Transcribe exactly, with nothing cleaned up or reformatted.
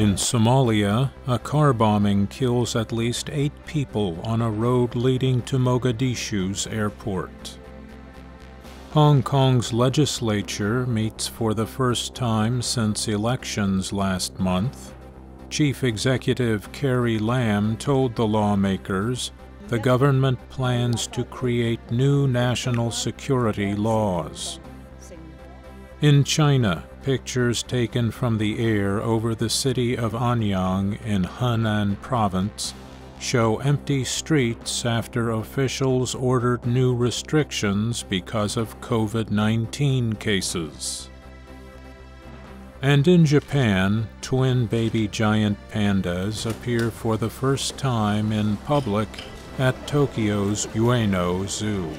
In Somalia, a car bombing kills at least eight people on a road leading to Mogadishu's airport. Hong Kong's legislature meets for the first time since elections last month. Chief Executive Carrie Lam told the lawmakers the government plans to create new national security laws. In China, pictures taken from the air over the city of Anyang in Henan Province show empty streets after officials ordered new restrictions because of COVID nineteen cases. And in Japan, twin baby giant pandas appear for the first time in public at Tokyo's Ueno Zoo.